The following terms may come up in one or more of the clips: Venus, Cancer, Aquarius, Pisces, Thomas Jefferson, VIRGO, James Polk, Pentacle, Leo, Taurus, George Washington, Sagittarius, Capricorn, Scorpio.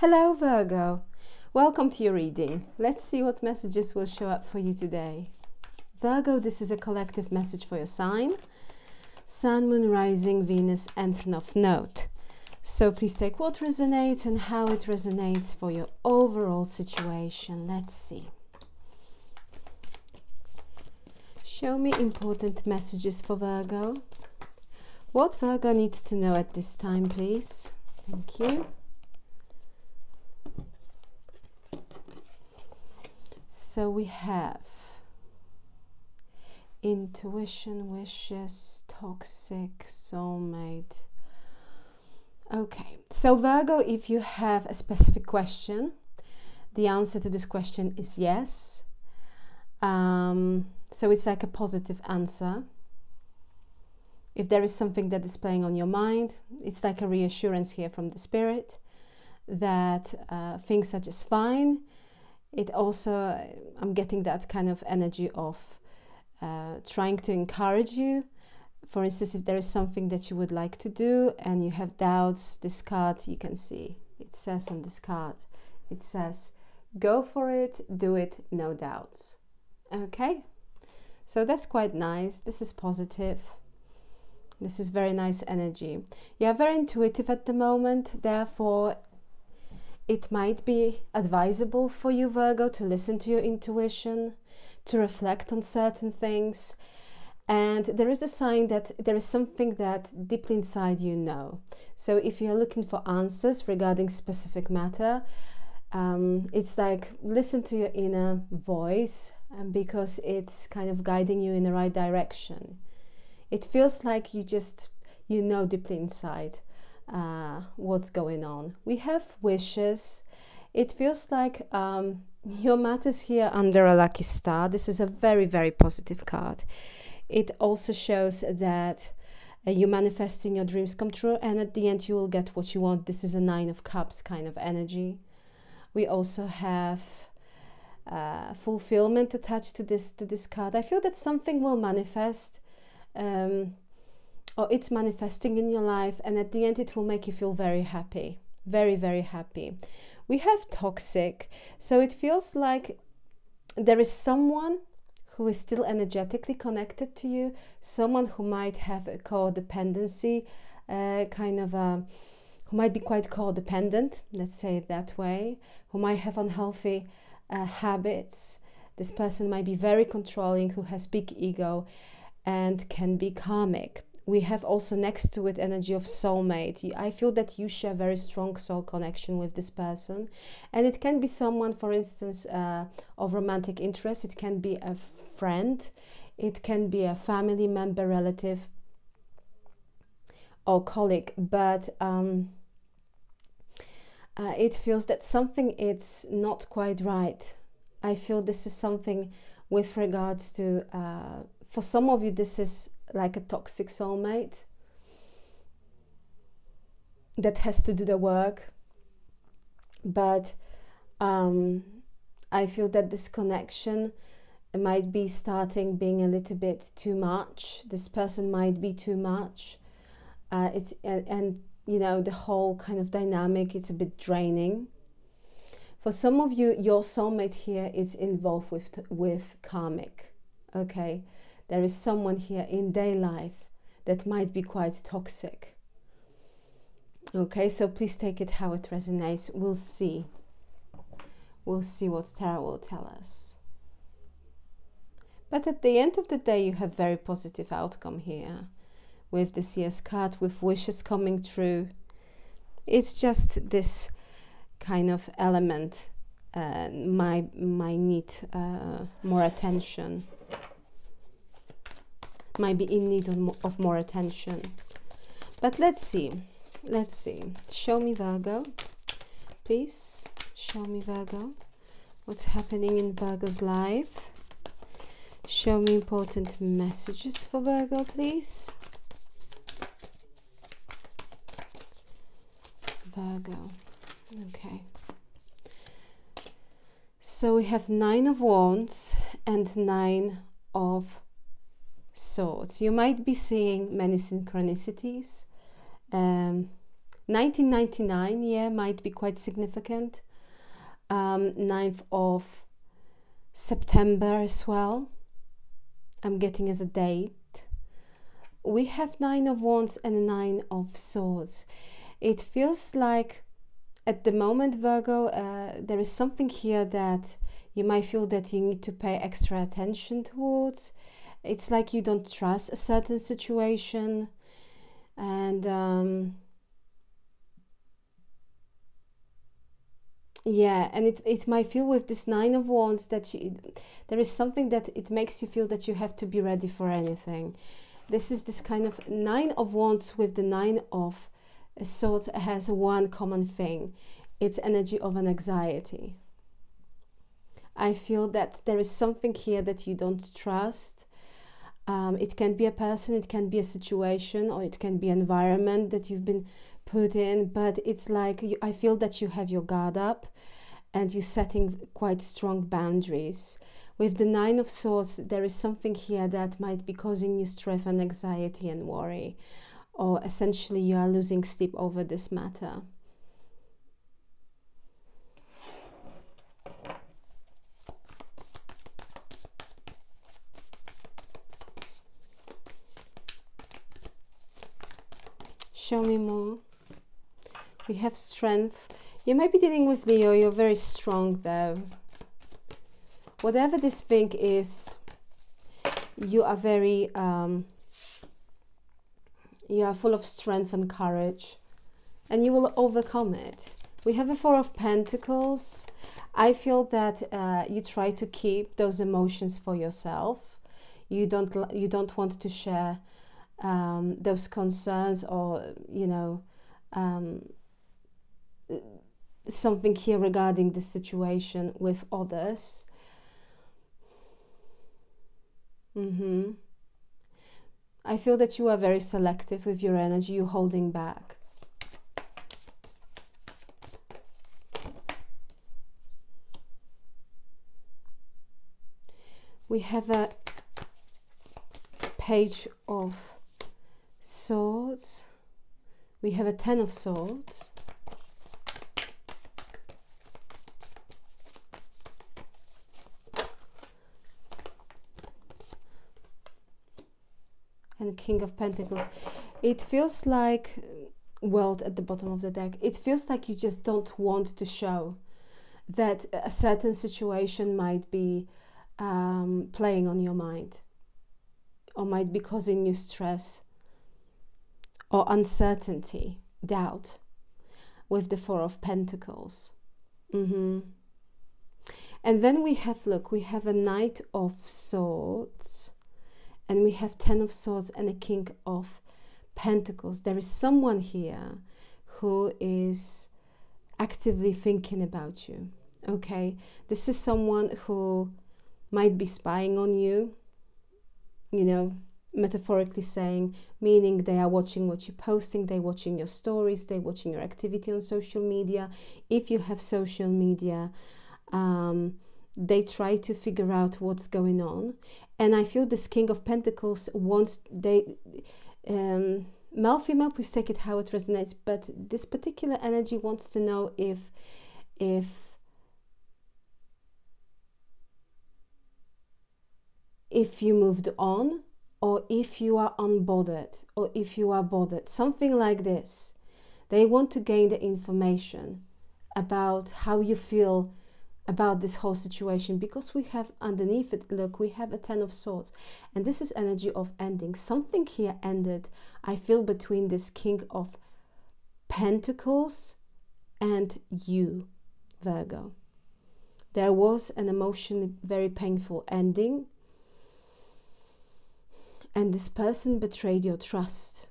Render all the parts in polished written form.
Hello Virgo, welcome to your reading. Let's see what messages will show up for you today. Virgo, this is a collective message for your sign. Sun, Moon, Rising, Venus and 10th node. So please take what resonates and how it resonates for your overall situation. Let's see. Show me important messages for Virgo. What Virgo needs to know at this time, please. Thank you. So we have intuition, wishes, toxic, soulmate. Okay, so Virgo, if you have a specific question, the answer to this question is yes. So it's like a positive answer. If there is something that is playing on your mind, it's like a reassurance here from the spirit that things are just fine. It also, I'm getting that kind of energy of trying to encourage you. For instance, if there is something that you would like to do and you have doubts, this card, you can see, it says on this card, it says, go for it, do it, no doubts. Okay, so that's quite nice. This is positive. This is very nice energy. You are very intuitive at the moment, therefore, it might be advisable for you, Virgo, to listen to your intuition, to reflect on certain things. And there is a sign that there is something that deeply inside you know. So if you're looking for answers regarding specific matter, it's like listen to your inner voice because it's kind of guiding you in the right direction. It feels like you just, you know deeply inside. What's going on. We have wishes. It feels like your mat is here under a lucky star. This is a very, very positive card. It also shows that you're manifesting your dreams come true and at the end you will get what you want. This is a 9 of cups kind of energy. We also have fulfillment attached to this card. I feel that something will manifest or it's manifesting in your life, and at the end it will make you feel very happy, very, very happy. We have toxic, so it feels like there is someone who is still energetically connected to you, someone who might have a codependency, who might be quite codependent, let's say it that way, who might have unhealthy habits. This person might be very controlling, who has big ego and can be karmic. We have also next to it energy of soulmate. I feel that you share very strong soul connection with this person. And it can be someone, for instance, of romantic interest. It can be a friend. It can be a family member, relative or colleague. But it feels that something is not quite right. I feel this is something with regards to, for some of you, this is like a toxic soulmate that has to do the work, but I feel that this connection might be starting being a little bit too much. This person might be too much, and you know, the whole kind of dynamic, it's a bit draining. For some of you, your soulmate here is involved with karmic, okay? There is someone here in their life that might be quite toxic. Okay, so please take it how it resonates. We'll see. We'll see what Tarot will tell us. But at the end of the day, you have very positive outcome here with this year's card, with wishes coming true. It's just this kind of element might need more attention. Might be in need of more attention. But let's see. Let's see. Show me Virgo. Please show me Virgo. What's happening in Virgo's life? Show me important messages for Virgo, please. Virgo. Okay. So we have 9 of Wands and 9 of Swords. You might be seeing many synchronicities. 1999, yeah, might be quite significant. 9th of September as well, I'm getting as a date. We have 9 of Wands and 9 of Swords. It feels like at the moment, Virgo, there is something here that you might feel that you need to pay extra attention towards. It's like you don't trust a certain situation, and yeah, and it might feel with this 9 of Wands that there is something that it makes you feel that you have to be ready for anything. This is this kind of 9 of Wands with the 9 of Swords has one common thing. It's energy of an anxiety. I feel that there is something here that you don't trust. It can be a person, it can be a situation, or it can be an environment that you've been put in, but it's like I feel that you have your guard up and you're setting quite strong boundaries. With the 9 of Swords, there is something here that might be causing you stress and anxiety and worry, or essentially you are losing sleep over this matter. Show me more. We have strength. You might be dealing with Leo, you're very strong though. Whatever this thing is, you are very, you are full of strength and courage, and you will overcome it. We have a 4 of Pentacles. I feel that you try to keep those emotions for yourself. You don't want to share those concerns, or you know, something here regarding the situation with others. I feel that you are very selective with your energy, you're holding back. We have a Page of Swords, we have a 10 of Swords, and King of Pentacles. It feels like World at the bottom of the deck. It feels like you just don't want to show that a certain situation might be playing on your mind, or might be causing you stress or uncertainty, doubt, with the 4 of Pentacles. And then we have, look, we have a Knight of Swords, and we have 10 of Swords and a King of Pentacles. There is someone here who is actively thinking about you, okay? This is someone who might be spying on you, you know, metaphorically saying, meaning they are watching what you're posting, they're watching your stories, they're watching your activity on social media. If you have social media, they try to figure out what's going on. And I feel this King of Pentacles wants, male, female, please take it how it resonates, but this particular energy wants to know if you moved on, or if you are unbothered, or if you are bothered, something like this. They want to gain the information about how you feel about this whole situation, because we have underneath it, look, we have a 10 of Swords, and this is energy of ending. Something here ended, I feel, between this King of Pentacles and you, Virgo. There was an emotionally very painful ending, and this person betrayed your trust.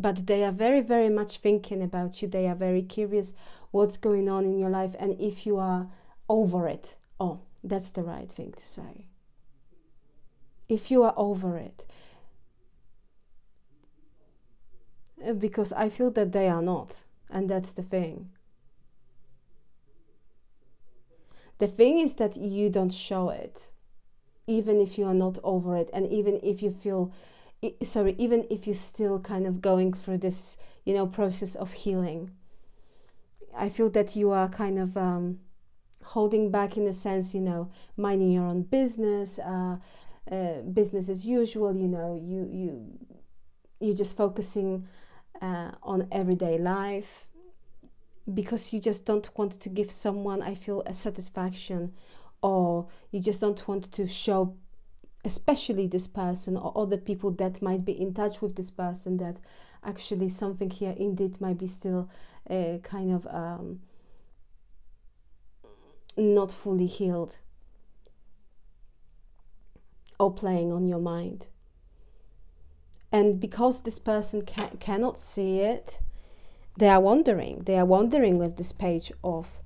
But they are very, very much thinking about you. They are very curious what's going on in your life, and if you are over it. Oh, that's the right thing to say. If you are over it. Because I feel that they are not, and that's the thing. The thing is that you don't show it, even if you are not over it, and even if you feel, sorry, even if you're still kind of going through this, you know, process of healing. I feel that you are kind of holding back in a sense, you know, minding your own business, business as usual, you know, you're just focusing on everyday life, because you just don't want to give someone, I feel, a satisfaction, or you just don't want to show, especially this person or other people that might be in touch with this person, that actually something here indeed might be still kind of not fully healed, or playing on your mind. And because this person cannot see it, they are wandering with this page of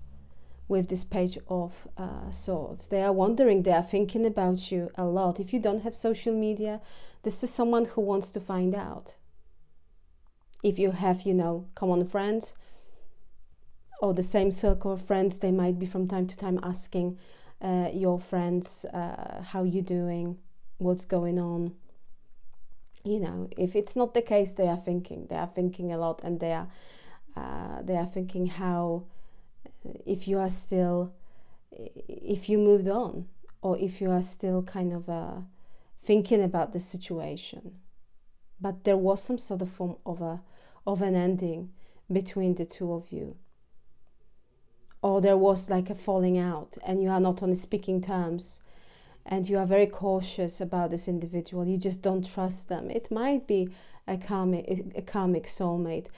Swords. They are wondering, they are thinking about you a lot. If you don't have social media, this is someone who wants to find out. If you have, you know, common friends or the same circle of friends, they might be from time to time asking your friends how you doing, what's going on. You know, if it's not the case, they are thinking a lot, and they are thinking how, if you are still, if you moved on, or if you are still kind of thinking about the situation. But there was some sort of form of an ending between the two of you, or there was like a falling out, and you are not on speaking terms, and you are very cautious about this individual. You just don't trust them. It might be a karmic soulmate,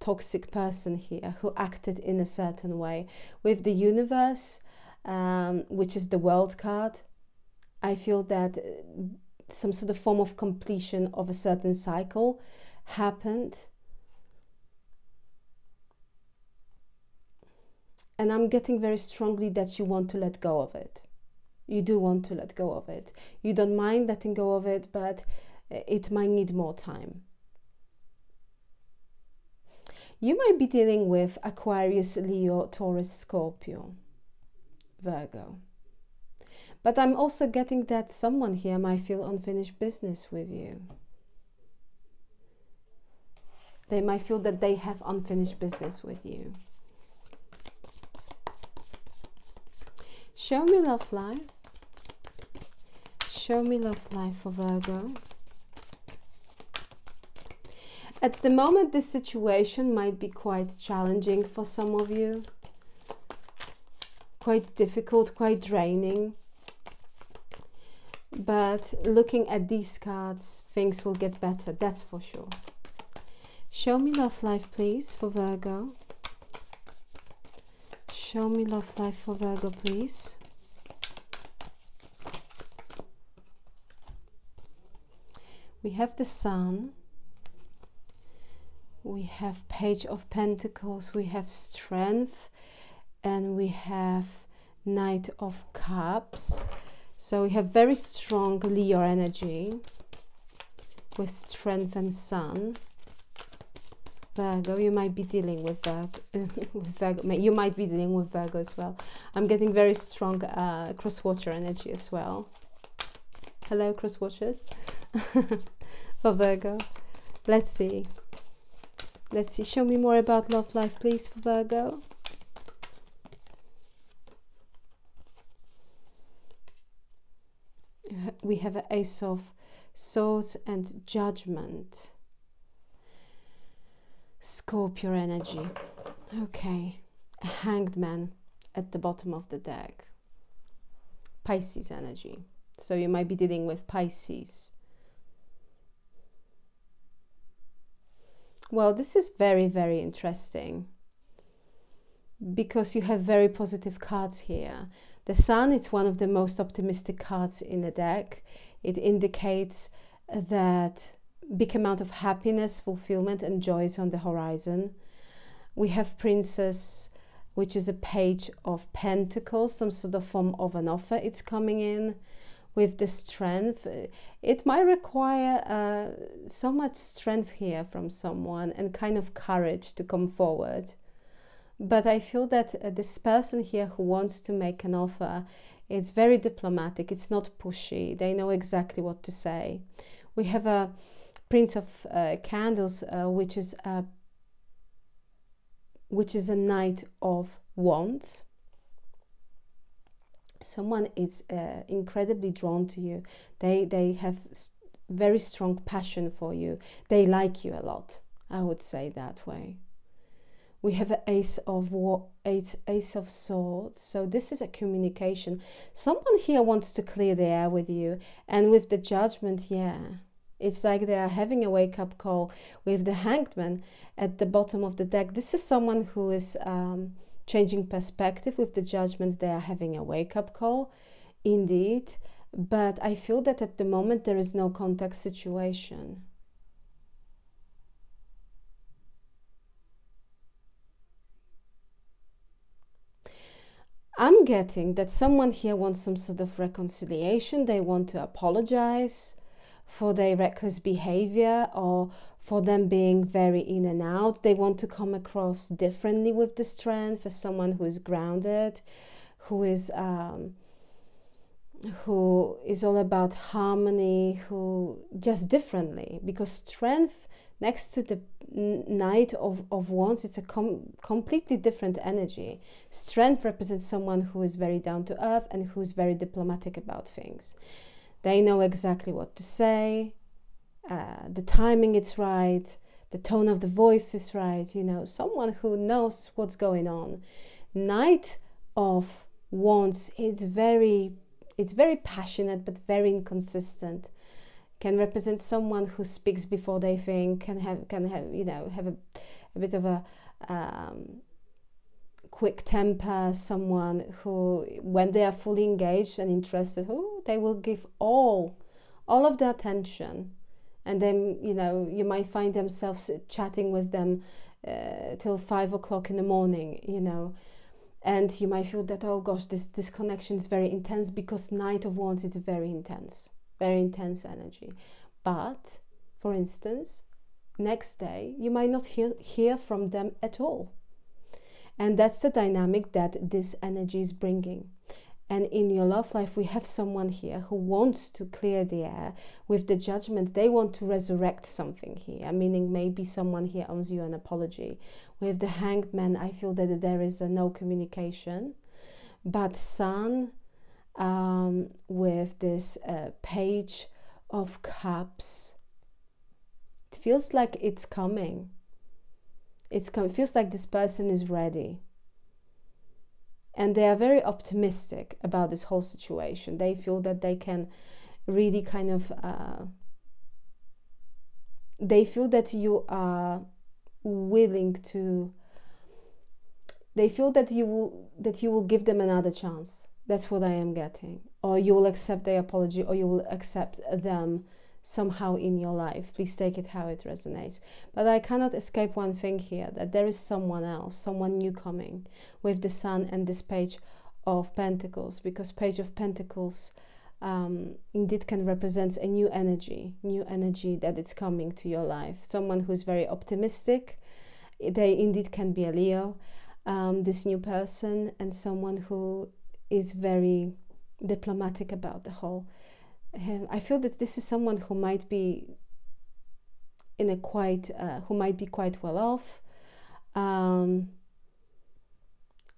toxic person here who acted in a certain way. With the universe, which is the world card, I feel that some sort of form of completion of a certain cycle happened. And I'm getting very strongly that you want to let go of it. You do want to let go of it. You don't mind letting go of it, but it might need more time. You might be dealing with Aquarius, Leo, Taurus, Scorpio, Virgo. But I'm also getting that someone here might feel unfinished business with you. They might feel that they have unfinished business with you. Show me love life. Show me love life for Virgo. At the moment, this situation might be quite challenging for some of you. Quite difficult, quite draining. But looking at these cards, things will get better, that's for sure. Show me love life, please, for Virgo. Show me love life for Virgo, please. We have the Sun. We have Page of Pentacles. We have Strength. And we have Knight of Cups. So we have very strong Leo energy with Strength and Sun. Virgo, you might be dealing with Virgo, you might be dealing with Virgo as well. I'm getting very strong cross-watcher energy as well. Hello, cross-watchers. For Virgo. Let's see. Let's see. Show me more about love life, please, for Virgo. We have an Ace of Swords and Judgment. Scorpio energy. Okay, a Hanged Man at the bottom of the deck. Pisces energy. So you might be dealing with Pisces. Well, this is very, very interesting, because you have very positive cards here. The Sun is one of the most optimistic cards in the deck. It indicates that big amount of happiness, fulfillment and joy is on the horizon. We have Princess, which is a Page of Pentacles, some sort of form of an offer. It's coming in with the Strength. It might require so much strength here from someone, and kind of courage to come forward. But I feel that this person here who wants to make an offer, it's very diplomatic, it's not pushy. They know exactly what to say. We have a Prince of Candles, which is a which is a Knight of Wands. Someone is incredibly drawn to you. They have very strong passion for you. They like you a lot. I would say that way. We have an Ace of Swords. So this is a communication. Someone here wants to clear the air with you. And with the Judgment, yeah. It's like they are having a wake-up call. With the Hanged Man at the bottom of the deck. This is someone who is changing perspective. With the Judgment, they are having a wake-up call. Indeed. But I feel that at the moment there is no contact situation. I'm getting that someone here wants some sort of reconciliation. They want to apologize for their reckless behavior or for them being very in and out. They want to come across differently with the Strength as someone who is grounded, who is all about harmony, who just differently, because Strength next to the Knight of Wands, it's a completely different energy. Strength represents someone who is very down to earth and who's very diplomatic about things. They know exactly what to say, the timing is right, the tone of the voice is right, you know, someone who knows what's going on. Knight of Wands, it's very passionate but very inconsistent. Can represent someone who speaks before they think, can have a bit of a quick temper. Someone who, when they are fully engaged and interested, they will give all of their attention, and then you might find themselves chatting with them till 5 o'clock in the morning, and you might feel that, oh gosh, this connection is very intense, because Knight of Wands is very intense energy. But for instance, next day you might not hear from them at all, and that's the dynamic that this energy is bringing. And in your love life, we have someone here who wants to clear the air. With the Judgment, they want to resurrect something here, meaning maybe someone here owes you an apology. With the Hanged Man, I feel that there is no communication, but Sun with this Page of Cups, it feels like it's coming. It feels like this person is ready, and they are very optimistic about this whole situation. They feel that they can really kind of they feel that you are willing to, they feel that you will give them another chance. That's what I am getting. Or you will accept their apology, or you will accept them somehow in your life. Please take it how it resonates. But I cannot escape one thing here, that there is someone else, someone new coming, with the Sun and this Page of Pentacles, because Page of Pentacles indeed can represent a new energy that is coming to your life. Someone who's very optimistic. They indeed can be a Leo, this new person, and someone who is very diplomatic about the whole. I feel that this is someone who might be quite well off.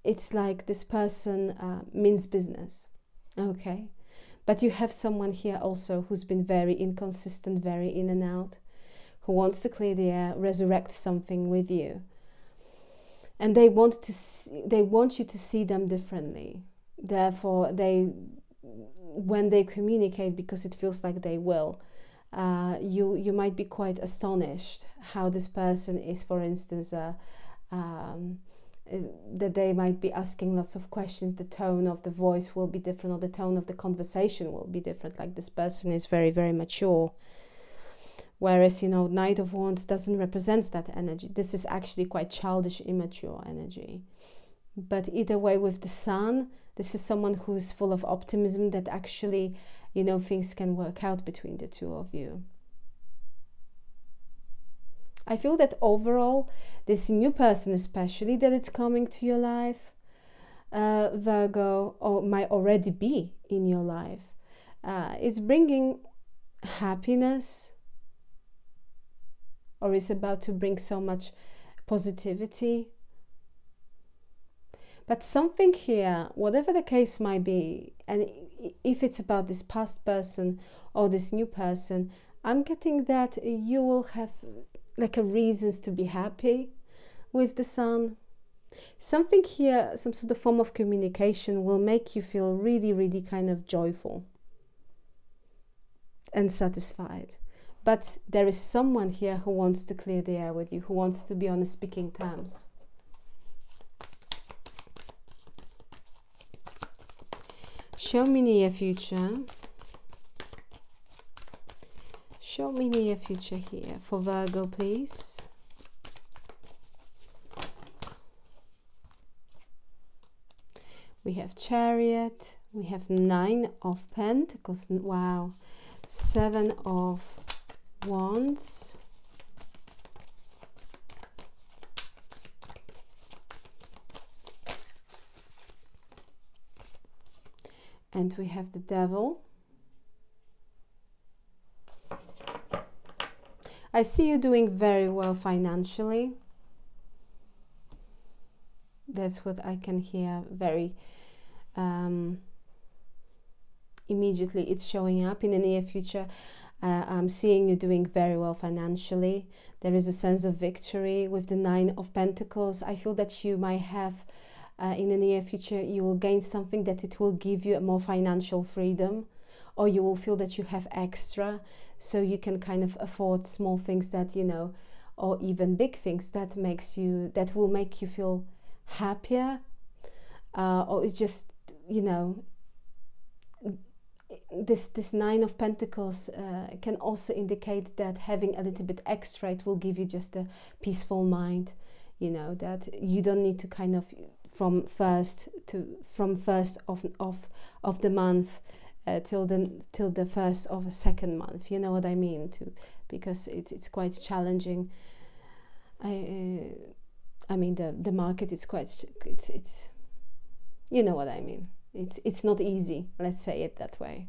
It's like this person means business, okay? But you have someone here also who's been very inconsistent, very in and out, who wants to clear the air, resurrect something with you, and they want you to see them differently. Therefore, when they communicate, because it feels like they will, you might be quite astonished how this person is, for instance, that they might be asking lots of questions. The tone of the voice will be different, or the tone of the conversation will be different, like this person is very, very mature. Whereas, Knight of Wands doesn't represent that energy. This is actually quite childish, immature energy. But either way, with the Sun, this is someone who is full of optimism, that actually, things can work out between the two of you. I feel that overall, this new person especially that it's coming to your life, Virgo, or might already be in your life, is bringing happiness, or is about to bring so much positivity, But something here, whatever the case might be, and if it's about this past person or this new person, I'm getting that you will have like a reasons to be happy with the sun. Something here, some sort of form of communication will make you feel really, really kind of joyful and satisfied. But there is someone here who wants to clear the air with you, who wants to be on speaking terms. Show me near future. Show me near future here for Virgo, please. We have Chariot, we have 9 of Pentacles, wow, 7 of Wands, and we have the Devil. I see you doing very well financially. That's what I can hear very immediately. It's showing up in the near future. I'm seeing you doing very well financially. There is a sense of victory with the 9 of Pentacles. I feel that you might have in the near future, you will gain something that it will give you a more financial freedom, or you will feel that you have extra, so you can kind of afford small things that, you know, or even big things that makes you, that will make you feel happier, or it's just, you know, this 9 of Pentacles can also indicate that having a little bit extra, it will give you just a peaceful mind, you know, that you don't need to kind of from first of the month till the first of a second month, you know what I mean, to, because it's quite challenging. I mean, the market is quite, it's, you know what I mean. It's not easy, let's say it that way.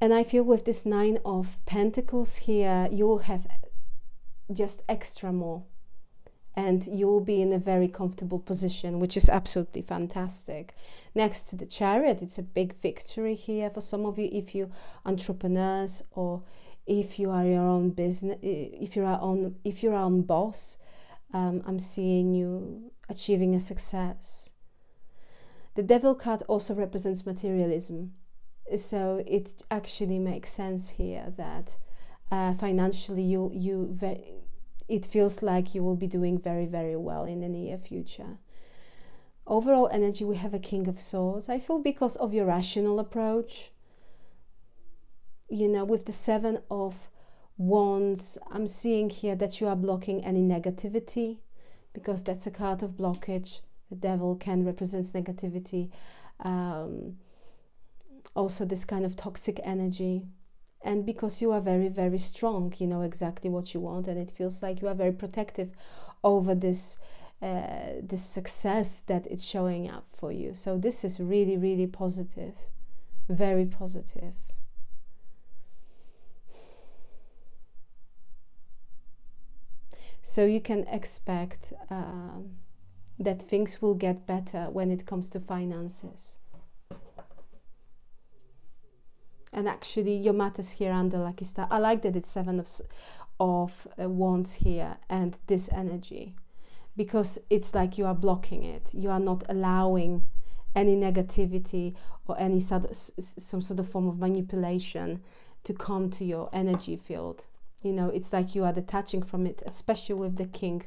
And I feel with this 9 of Pentacles here, you will have just extra more. And you will be in a very comfortable position, which is absolutely fantastic. Next to the Chariot, it's a big victory here for some of you, if you're entrepreneurs, or if you are your own business, if you're your own boss, I'm seeing you achieving a success. The Devil card also represents materialism, so it actually makes sense here that financially it feels like you will be doing very, very well in the near future. Overall energy, we have a King of Swords. I feel because of your rational approach. You know, with the 7 of Wands, I'm seeing here that you are blocking any negativity, because that's a card of blockage. The Devil can represent negativity, also this kind of toxic energy. And because you are very, very strong, you know exactly what you want, and it feels like you are very protective over this this success that it's showing up for you. So this is really, really positive, very positive. So you can expect that things will get better when it comes to finances. And actually your matters here under Lucky Star. I like that it's 7 of Wands here and this energy, because it's like you are blocking it. You are not allowing any negativity or any some sort of form of manipulation to come to your energy field. You know, it's like you are detaching from it, especially with the King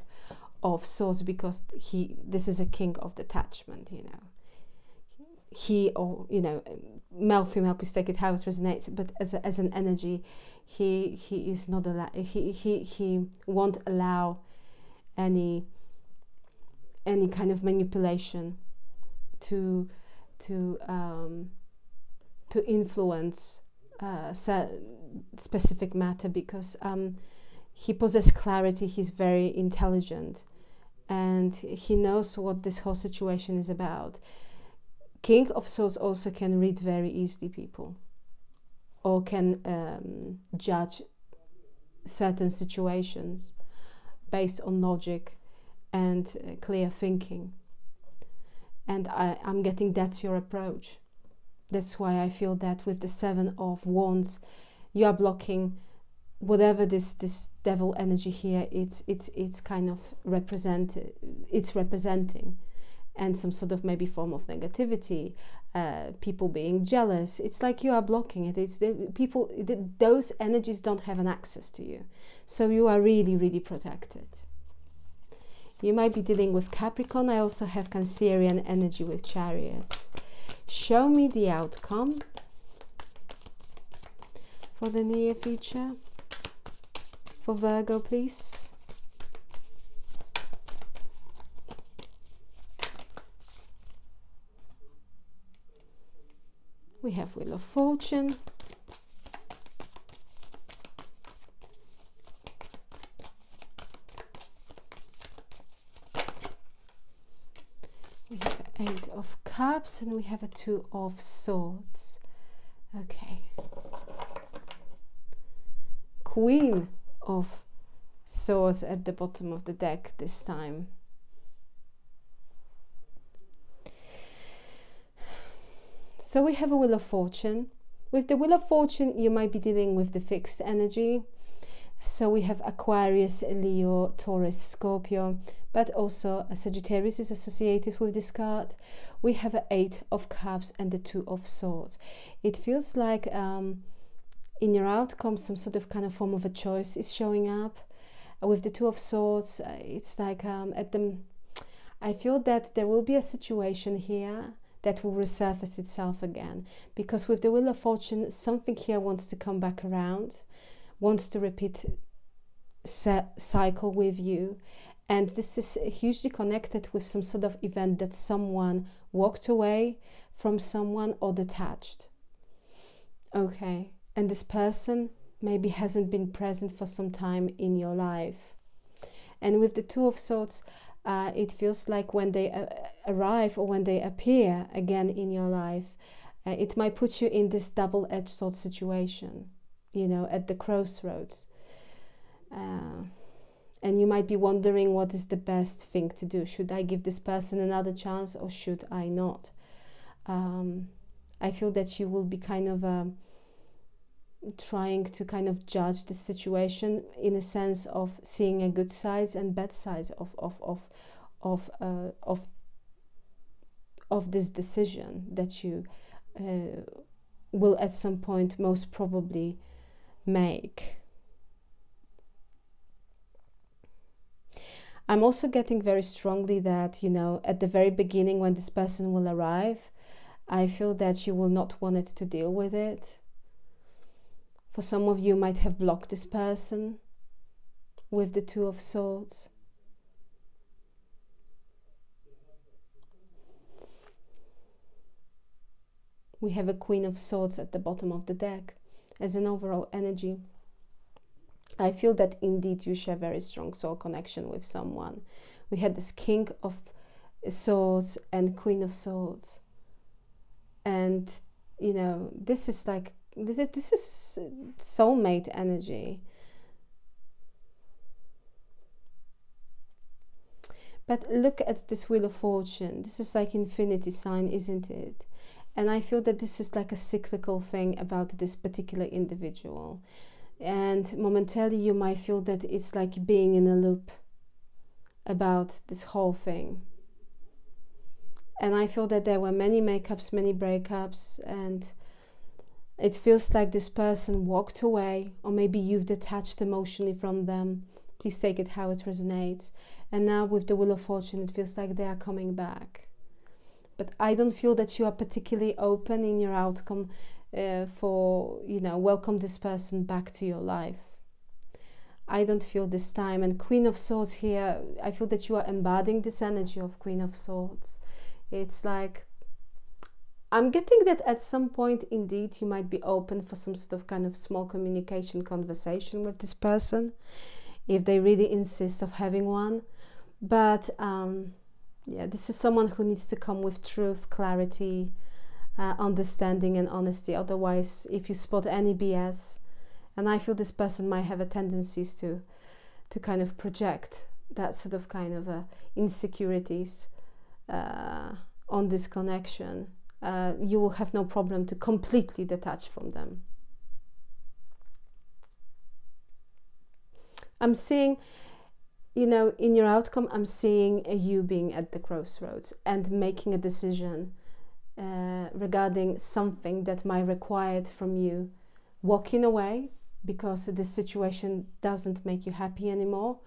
of Swords, because this is a king of detachment, you know. He, or, you know, male, female, please take it how it resonates, but as an energy, he is not allowed, he won't allow any kind of manipulation to influence specific matter, because he possesses clarity, he's very intelligent, and he knows what this whole situation is about. King of Swords also can read very easily people, or can judge certain situations based on logic and clear thinking. And I'm getting that's your approach. That's why I feel that with the Seven of Wands, you are blocking whatever this devil energy here, it's kind of representing, and some sort of maybe form of negativity, people being jealous. It's like you are blocking it. It's the people, those energies don't have an access to you, so you are really, really protected. You might be dealing with Capricorn. I also have Cancerian energy with Chariots. Show me the outcome for the near future for Virgo, please. We have Wheel of Fortune. We have an Eight of Cups and we have a Two of Swords. Okay. Queen of Swords at the bottom of the deck this time. So we have a Wheel of Fortune. With the Wheel of Fortune, you might be dealing with the fixed energy. So we have Aquarius, Leo, Taurus, Scorpio, but also a Sagittarius is associated with this card. We have an Eight of Cups and the Two of Swords. It feels like in your outcome, some sort of kind of form of a choice is showing up. With the Two of Swords, it's like I feel that there will be a situation here that will resurface itself again, because with the Wheel of Fortune, something here wants to come back around, wants to repeat cycle with you, and this is hugely connected with some sort of event that someone walked away from, someone, or detached. Okay, and this person maybe hasn't been present for some time in your life. And with the Two of Swords, it feels like when they arrive or when they appear again in your life, it might put you in this double-edged sword situation, you know, at the crossroads. And you might be wondering, what is the best thing to do? Should I give this person another chance or should I not? I feel that you will be kind of trying to kind of judge the situation in a sense of seeing a good sides and bad sides of this decision that you will at some point most probably make. I'm also getting very strongly that, you know, at the very beginning when this person will arrive, I feel that you will not want it to deal with it. For some of you might have blocked this person with the Two of Swords. We have a Queen of Swords at the bottom of the deck as an overall energy. I feel that indeed you share very strong soul connection with someone. We had this King of Swords and Queen of Swords. And, you know, this is like, this is soulmate energy. But look at this Wheel of Fortune. This is like infinity sign, isn't it? And I feel that this is like a cyclical thing about this particular individual. And momentarily you might feel that it's like being in a loop about this whole thing. And I feel that there were many makeups, many breakups, and it feels like this person walked away, or maybe you've detached emotionally from them. Please take it how it resonates. And now with the Wheel of Fortune, it feels like they are coming back. But I don't feel that you are particularly open in your outcome for, you know, welcome this person back to your life. I don't feel this time. And Queen of Swords here, I feel that you are embodying this energy of Queen of Swords. It's like, I'm getting that at some point, indeed, you might be open for some sort of kind of small communication conversation with this person, if they really insist of having one. But yeah, this is someone who needs to come with truth, clarity, understanding and honesty. Otherwise, if you spot any BS, and I feel this person might have a tendency to kind of project that sort of kind of insecurities on this connection, you will have no problem to completely detach from them. I'm seeing, you know, in your outcome, I'm seeing you being at the crossroads and making a decision regarding something that might require it from you. Walking away because this situation doesn't make you happy anymore,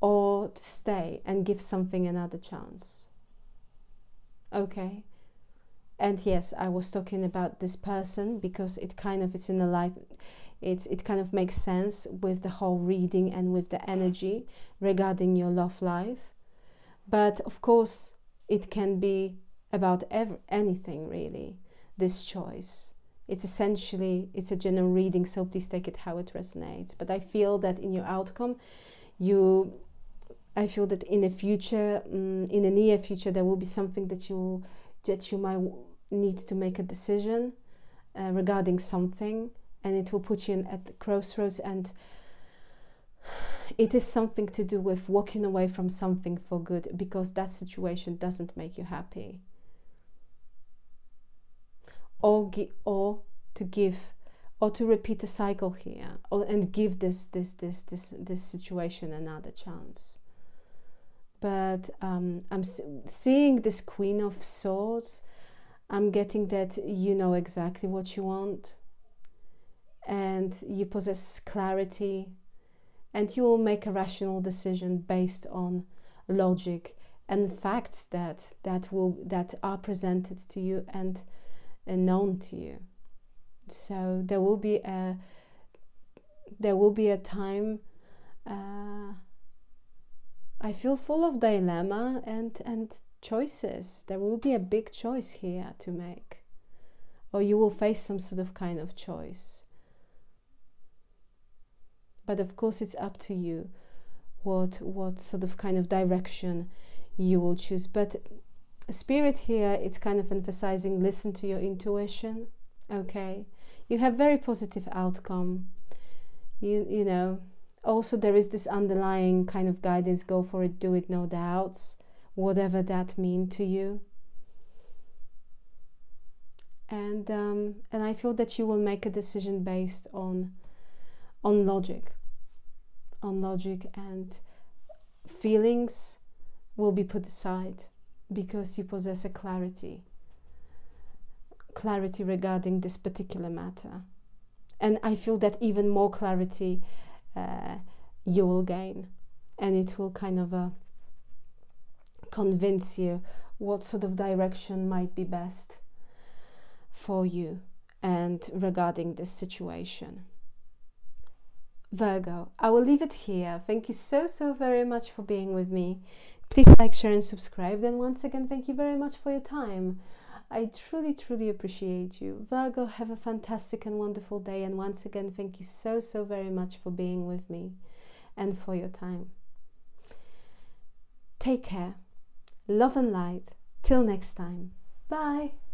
or stay and give something another chance. Okay. And yes, I was talking about this person because it kind of is in the light, it kind of makes sense with the whole reading and with the energy regarding your love life. But of course, it can be about anything really, this choice. It's essentially, it's a general reading, so please take it how it resonates. But I feel that in your outcome, I feel that in the future, in the near future, there will be something that you might need to make a decision regarding something, and it will put you in at the crossroads, and it is something to do with walking away from something for good because that situation doesn't make you happy. Or to repeat the cycle here, and give this situation another chance. But I'm seeing this Queen of Swords. I'm getting that you know exactly what you want, and you possess clarity, and you will make a rational decision based on logic and facts that are presented to you and known to you. So there will be a time, I feel, full of dilemma and choices. There will be a big choice here to make, or you will face some sort of kind of choice. But of course, it's up to you what sort of kind of direction you will choose. But Spirit here, it's kind of emphasizing, listen to your intuition. Okay, you have very positive outcome. You know, also there is this underlying kind of guidance, go for it, do it, no doubts, whatever that mean to you. And I feel that you will make a decision based on logic, and feelings will be put aside because you possess a clarity regarding this particular matter. And I feel that even more clarity you will gain, and it will kind of convince you what sort of direction might be best for you and regarding this situation. Virgo, I will leave it here. Thank you so very much for being with me. Please like, share and subscribe. Then once again, thank you very much for your time. I truly appreciate you. Virgo, have a fantastic and wonderful day. And once again, thank you so very much for being with me and for your time. Take care. Love and light. Till next time. Bye.